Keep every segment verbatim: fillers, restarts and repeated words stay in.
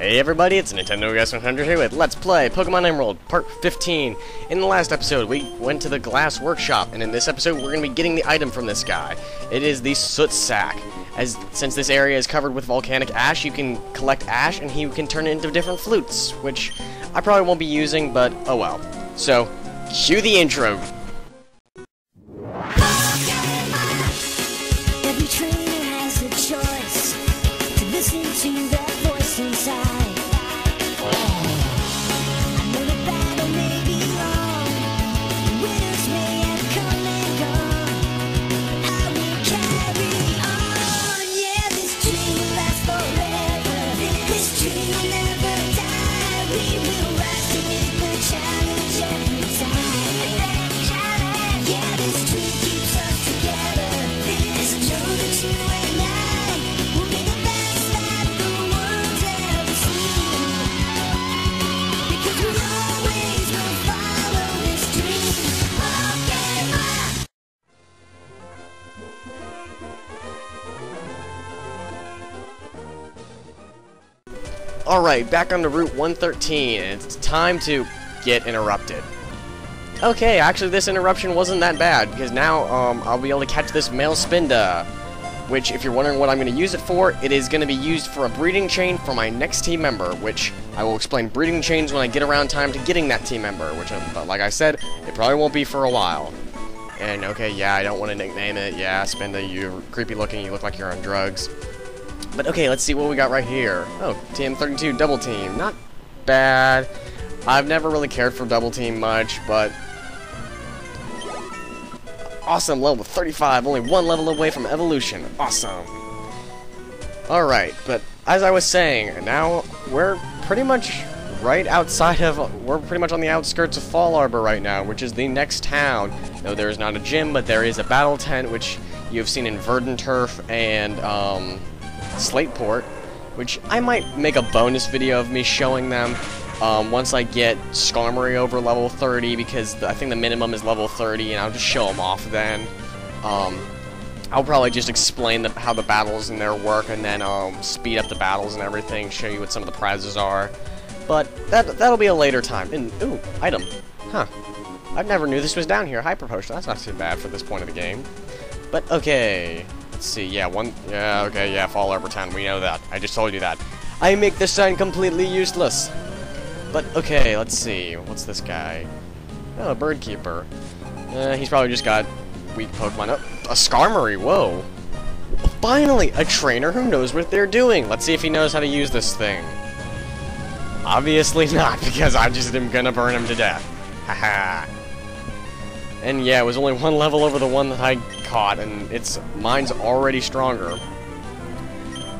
Hey everybody, it's Nintendo G S one hundred here with Let's Play Pokemon Emerald Part fifteen. In the last episode, we went to the Glass Workshop, and in this episode, we're going to be getting the item from this guy. It is the Soot Sack. As, since this area is covered with volcanic ash, you can collect ash, and he can turn it into different flutes, which I probably won't be using, but oh well. So, cue the intro. Alright, back on the Route one thirteen, and it's time to get interrupted. Okay, actually this interruption wasn't that bad, because now um, I'll be able to catch this male Spinda, which, if you're wondering what I'm going to use it for, it is going to be used for a breeding chain for my next team member, which I will explain breeding chains when I get around time to getting that team member, which, but like I said, it probably won't be for a while. And okay, yeah, I don't want to nickname it, yeah, Spinda, you're creepy looking, you look like you're on drugs. But okay, let's see what we got right here. Oh, T M thirty-two Double Team. Not bad. I've never really cared for Double Team much, but... Awesome, level thirty-five. Only one level away from evolution. Awesome. Alright, but as I was saying, now we're pretty much right outside of... We're pretty much on the outskirts of Fallarbor right now, which is the next town. No, there is not a gym, but there is a battle tent, which you have seen in Verdanturf and... Um, Slateport, which I might make a bonus video of me showing them um, once I get Skarmory over level thirty, because the, I think the minimum is level thirty, and I'll just show them off then. Um, I'll probably just explain the, how the battles and their work, and then um, speed up the battles and everything, show you what some of the prizes are. But that, that'll be a later time. And, ooh, item. Huh. I never knew this was down here. Hyper Potion. That's not too bad for this point of the game. But, okay. Let's see, yeah, one, yeah, okay, yeah, Fallarbor Town, we know that. I just told you that. I make this sign completely useless. But, okay, let's see, what's this guy? Oh, a bird keeper. Uh, he's probably just got weak Pokemon. Oh, a Skarmory, whoa. Finally, a trainer who knows what they're doing. Let's see if he knows how to use this thing. Obviously not, because I just am gonna burn him to death. Haha. And yeah, it was only one level over the one that I caught, and it's mine's already stronger.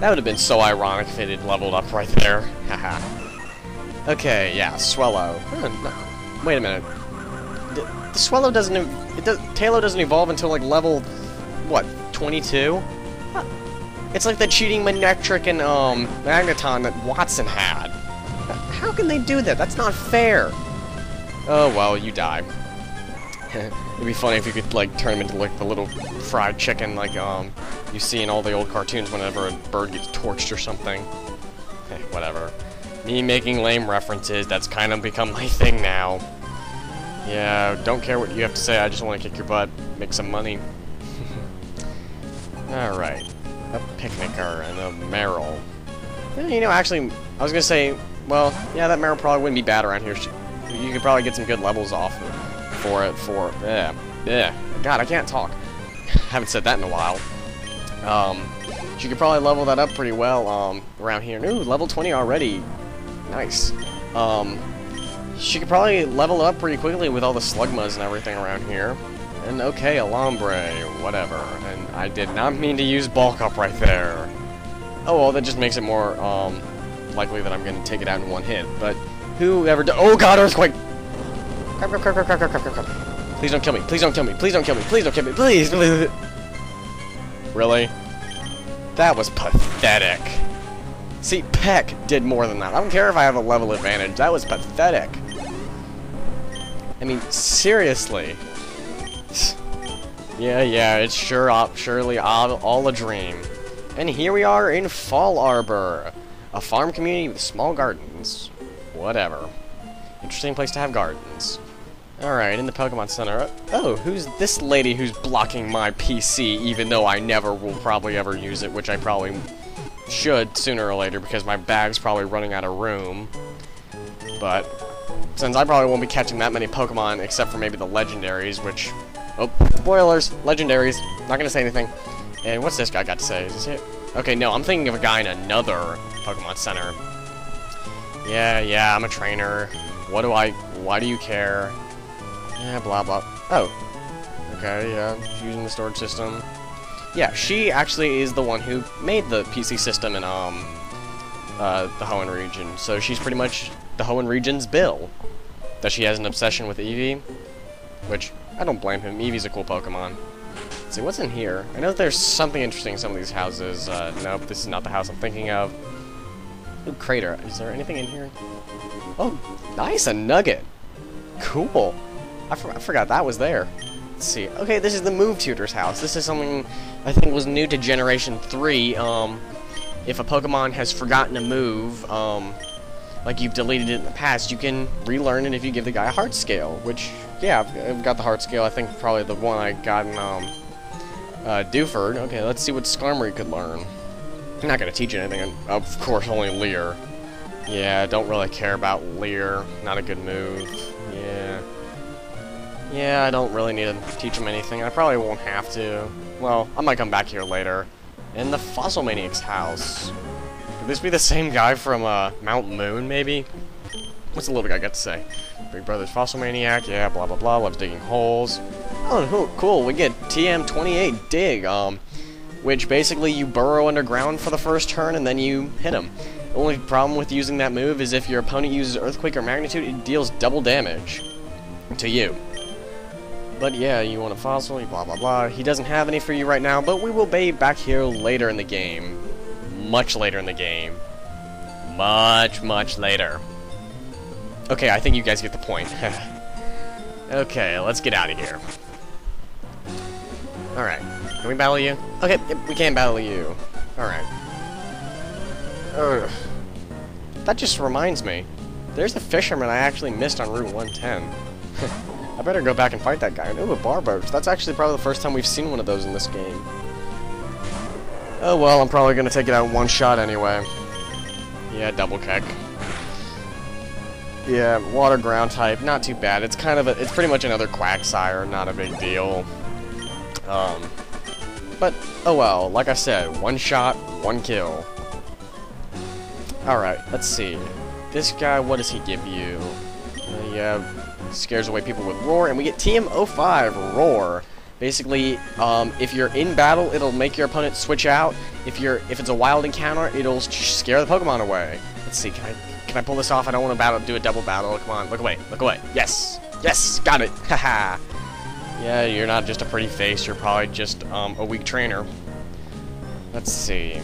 That would have been so ironic if it had leveled up right there. Haha. Okay, yeah, Swellow. Huh, no. Wait a minute. The, the Swellow doesn't. It does, Tailo doesn't evolve until like level, what, twenty-two? Huh. It's like the cheating Manectric and um Magneton that Watson had. How can they do that? That's not fair. Oh well, you die. It'd be funny if you could, like, turn him into, like, the little fried chicken, like, um, you see in all the old cartoons whenever a bird gets torched or something. Hey, whatever. Me making lame references, that's kind of become my thing now. Yeah, don't care what you have to say, I just want to kick your butt, make some money. Alright. A picnicker and a Marill. You know, actually, I was gonna say, well, yeah, that Marill probably wouldn't be bad around here. You could probably get some good levels off of it. For it, for yeah, yeah. God, I can't talk. Haven't said that in a while. Um, you could probably level that up pretty well um, around here. Ooh, level twenty already. Nice. Um, she could probably level up pretty quickly with all the slugmas and everything around here. And okay, a Lombre, whatever. And I did not mean to use bulk up right there. Oh well, that just makes it more um, likely that I'm going to take it out in one hit. But whoever, do oh God, earthquake. Crap, crap, crap, crap, crap, crap, crap, crap. Please don't kill me. Please don't kill me. Please don't kill me. Please don't kill me. Please. Please. Really? That was pathetic. See, Peck did more than that. I don't care if I have a level advantage. That was pathetic. I mean, seriously. Yeah, yeah, it's sure, surely all a dream. And here we are in Fallarbor. A farm community with small gardens. Whatever. Interesting place to have gardens. Alright, in the Pokemon Center. Oh, who's this lady who's blocking my P C, even though I never will probably ever use it, which I probably should sooner or later, because my bag's probably running out of room. But since I probably won't be catching that many Pokemon, except for maybe the legendaries, which... Oh, spoilers! Legendaries! Not gonna say anything. And what's this guy got to say? Is this it? Okay, no, I'm thinking of a guy in another Pokemon Center. Yeah, yeah, I'm a trainer. What do I... Why do you care? Yeah, blah, blah. Oh. Okay, yeah, she's using the storage system. Yeah, she actually is the one who made the P C system in, um... Uh, the Hoenn region. So she's pretty much the Hoenn region's Bill. That she has an obsession with Eevee. Which, I don't blame him. Eevee's a cool Pokemon. Let's see, what's in here? I know there's something interesting in some of these houses. Uh, nope, this is not the house I'm thinking of. Ooh, crater. Is there anything in here? Oh, nice, a nugget. Cool. I, for I forgot that was there. Let's see. Okay, this is the move tutor's house. This is something I think was new to Generation three. Um, if a Pokemon has forgotten a move, um, like you've deleted it in the past, you can relearn it if you give the guy a Heart Scale, which, yeah, I've got the Heart Scale. I think probably the one I got in, um, uh, Dewford. Okay, let's see what Skarmory could learn. I'm not going to teach you anything. Of course, only Leer. Yeah, don't really care about Leer. Not a good move. Yeah. Yeah, I don't really need to teach him anything. I probably won't have to. Well, I might come back here later. In the Fossil Maniac's house. Could this be the same guy from uh, Mount Moon, maybe? What's the little guy got to say? Big Brother's Fossil Maniac. Yeah, blah, blah, blah. Loves digging holes. Oh, cool. We get T M twenty-eight dig. Um... Which basically you burrow underground for the first turn and then you hit him. The only problem with using that move is if your opponent uses Earthquake or Magnitude, it deals double damage to you. But yeah, you want a fossil, blah blah blah. He doesn't have any for you right now, but we will be back here later in the game. Much later in the game. Much, much later. Okay, I think you guys get the point. Okay, let's get out of here. Alright. Can we battle you? Okay, we can battle you. Alright. Ugh. That just reminds me. There's the fisherman I actually missed on Route one ten. I better go back and fight that guy. Ooh, a barboach. That's actually probably the first time we've seen one of those in this game. Oh well, I'm probably going to take it out in one shot anyway. Yeah, double kick. Yeah, water ground type. Not too bad. It's kind of a... It's pretty much another Quagsire. Not a big deal. Um... But, oh well, like I said, one shot, one kill. Alright, let's see. This guy, what does he give you? Uh, yeah, scares away people with Roar, and we get T M oh five, Roar. Basically, um, if you're in battle, it'll make your opponent switch out. If you're, if it's a wild encounter, it'll scare the Pokemon away. Let's see, can I, can I pull this off? I don't want to battle, do a double battle. Come on, look away, look away. Yes, yes, got it, haha. Yeah, you're not just a pretty face, you're probably just um, a weak trainer. Let's see.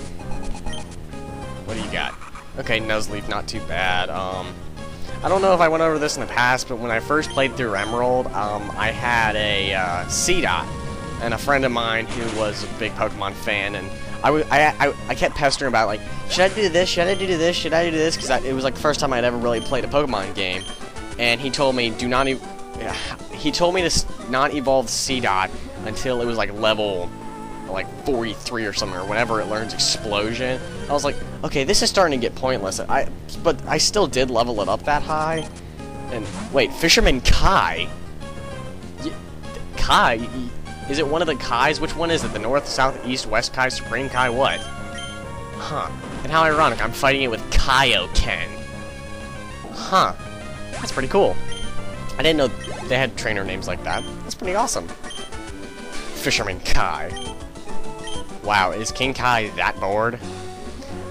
What do you got? Okay, Nuzleaf, not too bad. Um, I don't know if I went over this in the past, but when I first played through Emerald, um, I had a uh, Seedot, and a friend of mine who was a big Pokemon fan, and I, w I, I, I kept pestering about, like, should I do this, should I do this, should I do this, because it was like the first time I'd ever really played a Pokemon game, and he told me, do not even... Yeah, he told me to not evolve Seedot until it was like level like forty-three or something, or whenever it learns Explosion. I was like, okay, this is starting to get pointless. I, but I still did level it up that high. And wait, Fisherman Kai? Y Kai? Y is it one of the Kais? Which one is it? The North, South, East, West Kai, Supreme Kai, what? Huh. And how ironic, I'm fighting it with Kaioken. Huh. That's pretty cool. I didn't know they had trainer names like that. That's pretty awesome. Fisherman Kai. Wow, is King Kai that bored?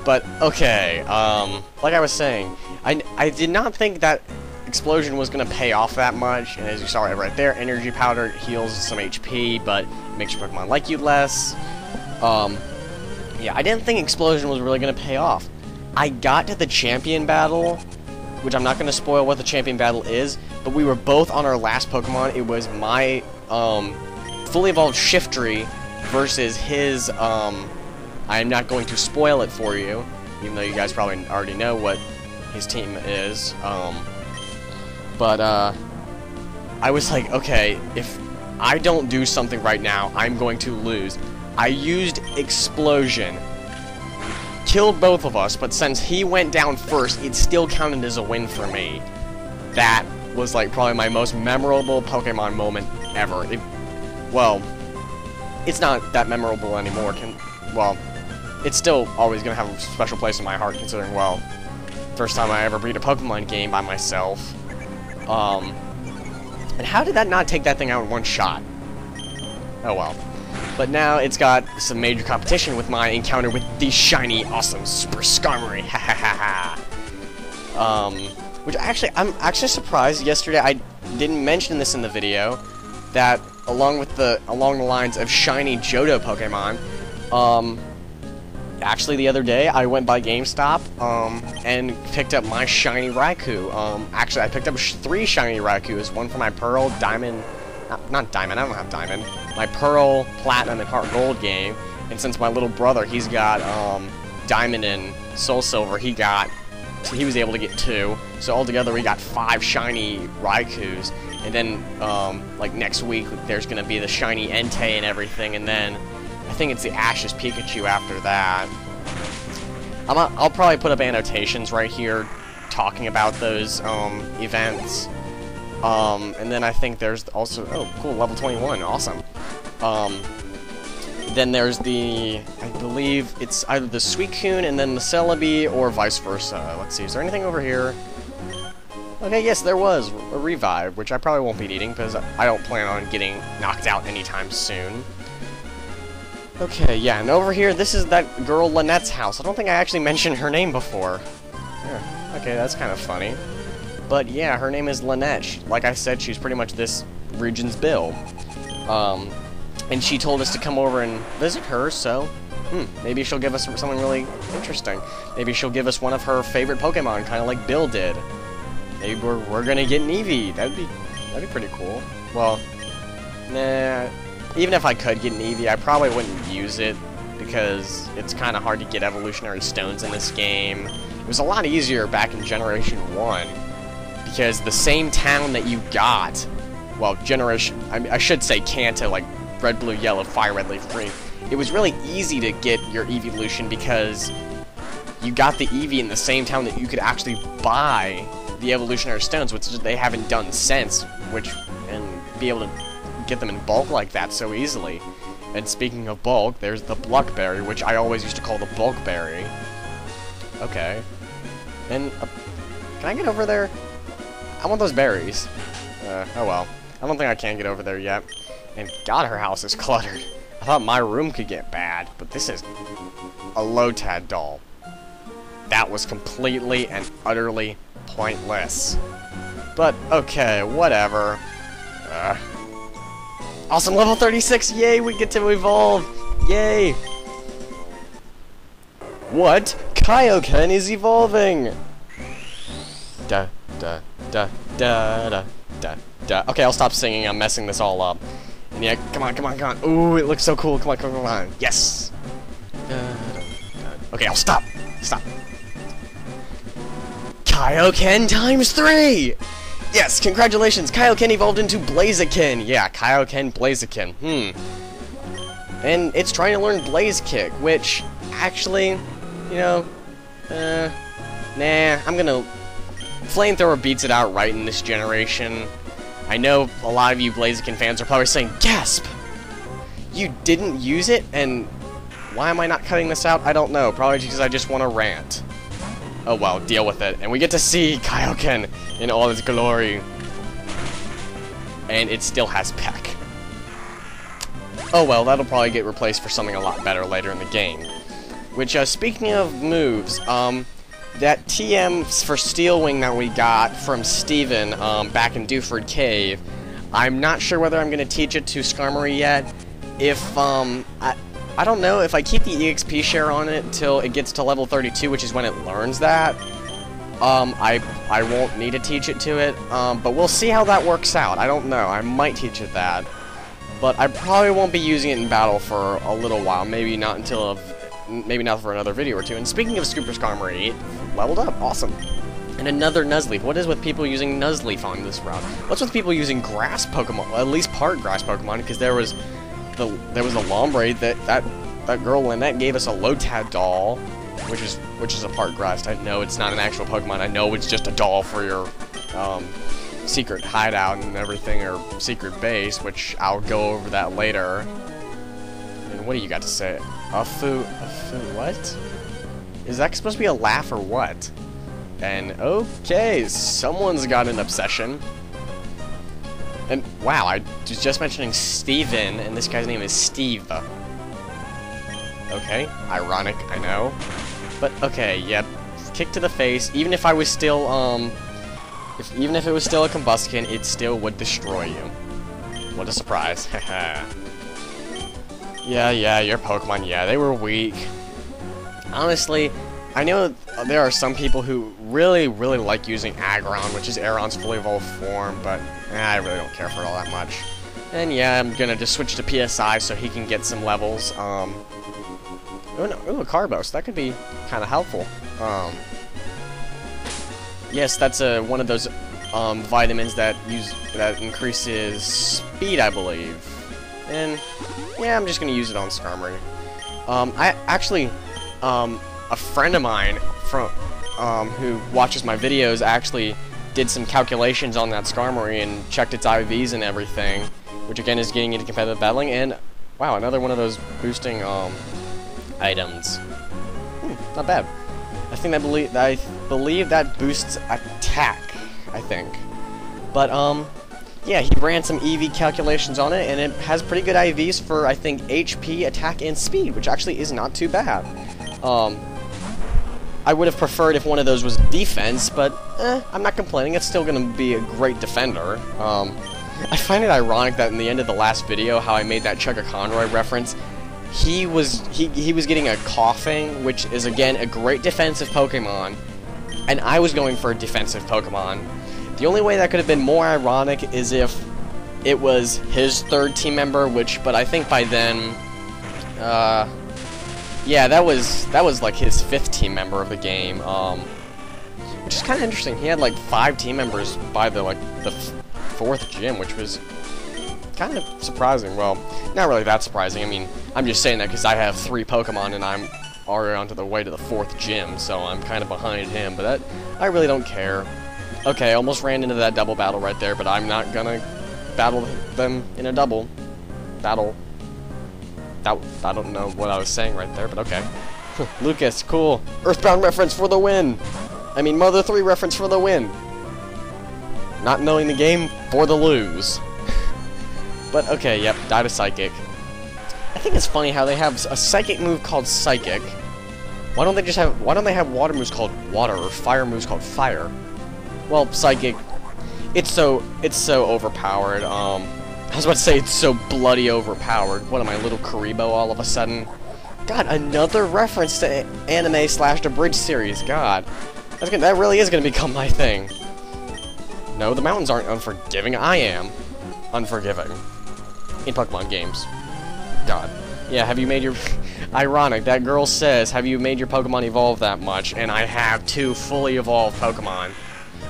But, okay, um, like I was saying, I, I did not think that Explosion was going to pay off that much, and as you saw right there, Energy Powder heals some H P, but makes your Pokemon like you less. Um, yeah, I didn't think Explosion was really going to pay off. I got to the Champion Battle, which I'm not going to spoil what the Champion Battle is, but we were both on our last Pokemon. It was my um, fully evolved Shiftry versus his, um, I'm not going to spoil it for you, even though you guys probably already know what his team is. Um, but uh, I was like, okay, if I don't do something right now, I'm going to lose. I used Explosion. Killed both of us, but since he went down first, it still counted as a win for me. That was like probably my most memorable Pokemon moment ever. It, well, it's not that memorable anymore. Can, well, it's still always going to have a special place in my heart considering, well, first time I ever beat a Pokemon game by myself. Um, and how did that not take that thing out in one shot? Oh well. But now it's got some major competition with my encounter with the shiny, awesome Super Skarmory. Ha ha ha ha. Um, which actually, I'm actually surprised. Yesterday I didn't mention this in the video, that along with the along the lines of shiny Johto Pokemon, um, actually the other day I went by GameStop, um, and picked up my shiny Raikou. Um, actually I picked up sh three shiny Raikous, one for my Pearl, Diamond. Not, not Diamond, I don't have Diamond. My Pearl, Platinum, and Heart Gold game. And since my little brother, he's got um, Diamond and Soul Silver, he got... He was able to get two. So altogether, we got five shiny Raikous. And then, um, like, next week, there's going to be the shiny Entei and everything. And then, I think it's the Ashes Pikachu after that. I'm a, I'll probably put up annotations right here talking about those um, events. Um, and then I think there's also, oh, cool, level twenty-one, awesome. Um, then there's the, I believe it's either the Suicune and then the Celebi or vice versa. Let's see, is there anything over here? Okay, yes, there was a Revive, which I probably won't be needing because I don't plan on getting knocked out anytime soon. Okay, yeah, and over here, this is that girl Lynette's house. I don't think I actually mentioned her name before. Yeah, okay, that's kind of funny. But yeah, her name is Lynette. She, like I said, she's pretty much this region's Bill. Um, and she told us to come over and visit her, so hmm, maybe she'll give us something really interesting. Maybe she'll give us one of her favorite Pokemon, kind of like Bill did. Maybe we're, we're gonna get an Eevee. That'd be, that'd be pretty cool. Well, nah, even if I could get an Eevee, I probably wouldn't use it because it's kind of hard to get evolutionary stones in this game. It was a lot easier back in Generation one. Because the same town that you got, well, generation, I, I should say Kanto, like Red, Blue, Yellow, Fire, Red, Leaf, Green, it was really easy to get your Eeveelution because you got the Eevee in the same town that you could actually buy the evolutionary stones, which they haven't done since, which, and be able to get them in bulk like that so easily. And speaking of bulk, there's the Bluckberry, which I always used to call the Bulkberry. Okay. And, uh, can I get over there? I want those berries. Uh, oh well. I don't think I can get over there yet. And God, her house is cluttered. I thought my room could get bad, but this is a Lotad doll. That was completely and utterly pointless. But, okay, whatever. Uh, awesome, level thirty-six! Yay, we get to evolve! Yay! What? Kaioken is evolving! Duh, duh. Da, da, da, da, da. Okay, I'll stop singing. I'm messing this all up. And yeah, come on, come on, come on. Ooh, it looks so cool. Come on, come on, come on. Yes. Da, da, da. Okay, I'll stop. Stop. Kaioken times three! Yes, congratulations. Kaioken evolved into Blaziken. Yeah, Kaioken Blaziken. Hmm. And it's trying to learn Blaze Kick, which actually, you know, uh, nah, I'm gonna... Flamethrower beats it out right in this generation. I know a lot of you Blaziken fans are probably saying, gasp! You didn't use it, and why am I not cutting this out? I don't know, probably because I just want to rant. Oh well, deal with it. And we get to see Kaioken in all its glory. And it still has Peck. Oh well, that'll probably get replaced for something a lot better later in the game. Which, uh, speaking of moves, um... that T M for Steel Wing that we got from Steven um, back in Dewford Cave, I'm not sure whether I'm going to teach it to Skarmory yet. If, um, I, I don't know, if I keep the E X P share on it till it gets to level thirty-two, which is when it learns that, um, I, I won't need to teach it to it, um, but we'll see how that works out. I don't know, I might teach it that, but I probably won't be using it in battle for a little while, maybe not until maybe not for another video or two. And speaking of Super Skarmory, it leveled up. Awesome. And another Nuzleaf. What is with people using Nuzleaf on this route? What's with people using grass Pokemon? Well, at least part grass Pokemon, because there was the there was the Lombre that that that girl Lynette gave us a Lotad doll, which is which is a part grass. I know it's not an actual Pokemon. I know it's just a doll for your um, secret hideout and everything, or secret base, which I'll go over that later. And what do you got to say? Afu, Afu, what? Is that supposed to be a laugh or what? And okay, someone's got an obsession. And wow, I was just mentioning Steven, and this guy's name is Steve. Okay, ironic, I know. But okay, yep, kick to the face. Even if I was still, um, if, even if it was still a Combustion, it still would destroy you. What a surprise, haha. Yeah, yeah, your Pokemon, yeah, they were weak. Honestly, I know there are some people who really, really like using Aggron, which is Aggron's fully evolved form, but eh, I really don't care for it all that much. And yeah, I'm gonna just switch to P S I so he can get some levels. Um, ooh, no, ooh, a Carbos, that could be kind of helpful. Um, yes, that's uh, one of those um, vitamins that use that increases speed, I believe. And yeah, I'm just gonna use it on Skarmory. Um, I actually. Um, A friend of mine from um, who watches my videos actually did some calculations on that Skarmory and checked its I Vs and everything, which again is getting into competitive battling. And wow, another one of those boosting um, items. Hmm, not bad. I think I believe I believe that boosts attack. I think, but um, yeah, he ran some E V calculations on it, and it has pretty good I Vs for I think H P, attack, and speed, which actually is not too bad. Um. I would have preferred if one of those was defense, but eh, I'm not complaining. It's still going to be a great defender. Um, I find it ironic that in the end of the last video, how I made that Chugga Conroy reference, he was he, he was getting a Koffing, which is again a great defensive Pokemon, and I was going for a defensive Pokemon. The only way that could have been more ironic is if it was his third team member, which, but I think by then, uh. yeah, that was that was like his fifth team member of the game, um, which is kind of interesting. He had like five team members by the like the f fourth gym, which was kind of surprising. Well, not really that surprising. I mean, I'm just saying that because I have three Pokemon and I'm already onto the way to the fourth gym, so I'm kind of behind him. But that I really don't care. Okay, almost ran into that double battle right there, but I'm not gonna battle them in a double battle. That, I don't know what I was saying right there, but okay. Lucas, cool. Earthbound reference for the win. I mean, Mother three reference for the win. Not knowing the game for the lose. But okay, yep, died of Psychic. I think it's funny how they have a Psychic move called Psychic. Why don't they just have? Why don't they have Water moves called Water or Fire moves called Fire? Well, Psychic. It's so it's so overpowered. Um. I was about to say it's so bloody overpowered. What am I, Little Karibo all of a sudden? God, another reference to anime slash abridged series. God, that's gonna, that really is going to become my thing. No, the mountains aren't unforgiving. I am unforgiving in Pokemon games. God. Yeah, have you made your... Ironic, that girl says, have you made your Pokemon evolve that much? And I have two fully evolved Pokemon.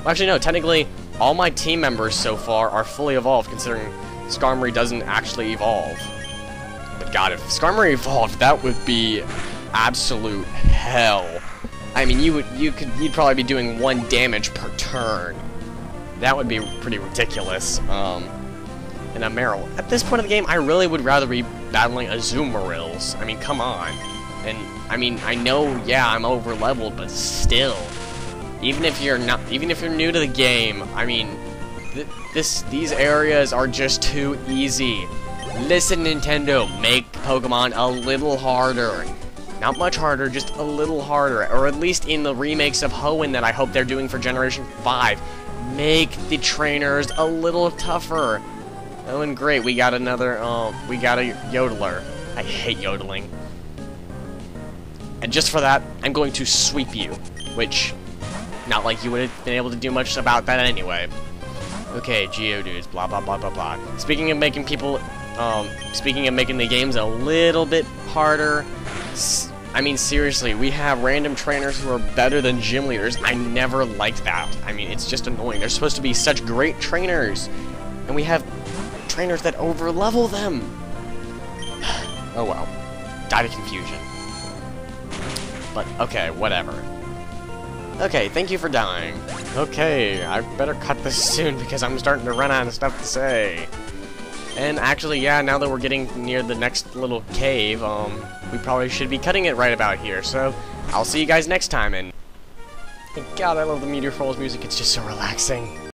Well, actually, no, technically, all my team members so far are fully evolved, considering... Skarmory doesn't actually evolve. But god, if Skarmory evolved, that would be absolute hell. I mean, you would you could you'd probably be doing one damage per turn. That would be pretty ridiculous. Um and a Marill. At this point of the game, I really would rather be battling a Azumarill. I mean, come on. And I mean, I know yeah, I'm over leveled, but still. Even if you're not even if you're new to the game, I mean, This, these areas are just too easy. Listen, Nintendo, make Pokemon a little harder. Not much harder, just a little harder. Or at least in the remakes of Hoenn that I hope they're doing for Generation five. Make the trainers a little tougher. Oh, and great, we got another, um, we got a Yodeler. I hate yodeling. And just for that, I'm going to sweep you. Which, not like you would have been able to do much about that anyway. Okay, Geodudes, blah, blah, blah, blah, blah. Speaking of making people, um, speaking of making the games a little bit harder, I mean, seriously, we have random trainers who are better than gym leaders. I never liked that. I mean, it's just annoying. They're supposed to be such great trainers, and we have trainers that overlevel them. Oh well. Died of confusion. But, okay, whatever. Okay, thank you for dying. Okay, I better cut this soon because I'm starting to run out of stuff to say. And actually, yeah, now that we're getting near the next little cave, um, we probably should be cutting it right about here. So, I'll see you guys next time, and... God, I love the Meteor Falls music, it's just so relaxing.